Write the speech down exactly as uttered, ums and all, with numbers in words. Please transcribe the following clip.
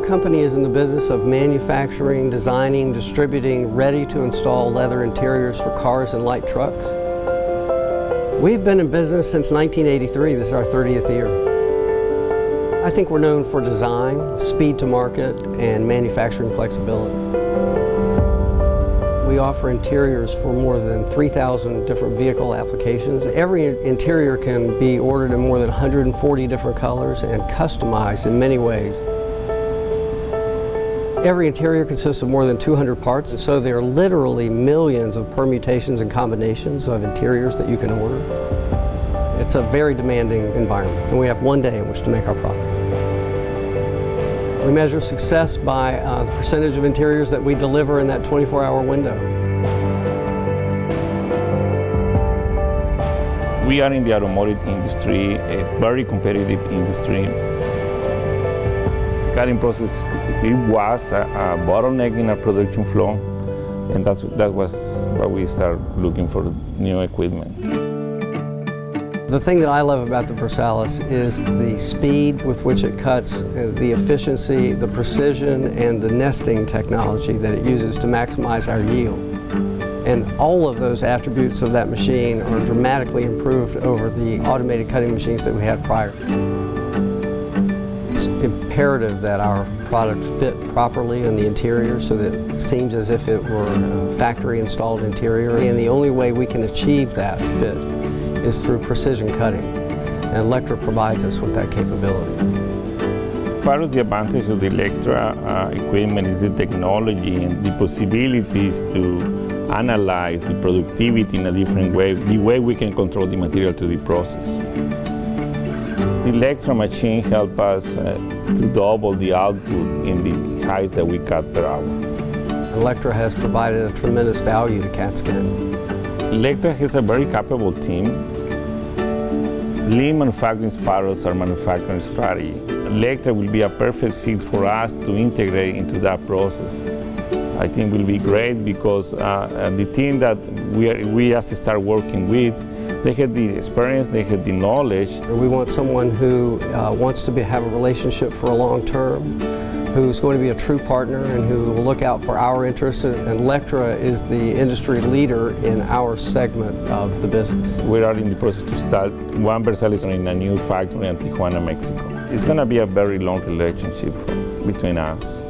Our company is in the business of manufacturing, designing, distributing ready-to-install leather interiors for cars and light trucks. We've been in business since nineteen eighty-three. This is our thirtieth year. I think we're known for design, speed to market, and manufacturing flexibility. We offer interiors for more than three thousand different vehicle applications. Every interior can be ordered in more than one hundred forty different colors and customized in many ways. Every interior consists of more than two hundred parts, so there are literally millions of permutations and combinations of interiors that you can order. It's a very demanding environment, and we have one day in which to make our product. We measure success by uh, the percentage of interiors that we deliver in that twenty-four hour window. We are in the automotive industry, a very competitive industry. The cutting process, it was a, a bottleneck in our production flow, and that's, that was why we started looking for new equipment. The thing that I love about the Versalis is the speed with which it cuts, the efficiency, the precision, and the nesting technology that it uses to maximize our yield. And all of those attributes of that machine are dramatically improved over the automated cutting machines that we had prior. Imperative that our product fit properly in the interior so that it seems as if it were a factory installed interior, and the only way we can achieve that fit is through precision cutting, and Lectra provides us with that capability. Part of the advantage of the Lectra uh, equipment is the technology and the possibilities to analyze the productivity in a different way, the way we can control the material through the process. The Lectra machine helps us uh, to double the output in the heights that we cut per hour. Lectra has provided a tremendous value to Katzkin. Lectra has a very capable team. Lean manufacturing parallels our manufacturing strategy. Lectra will be a perfect fit for us to integrate into that process. I think it will be great because uh, the team that we, are, we have to start working with, they had the experience, they had the knowledge. We want someone who uh, wants to be, have a relationship for a long term, who's going to be a true partner and who will look out for our interests, and Lectra is the industry leader in our segment of the business. We are in the process to start one Versalis in a new factory in Tijuana, Mexico. It's going to be a very long relationship between us.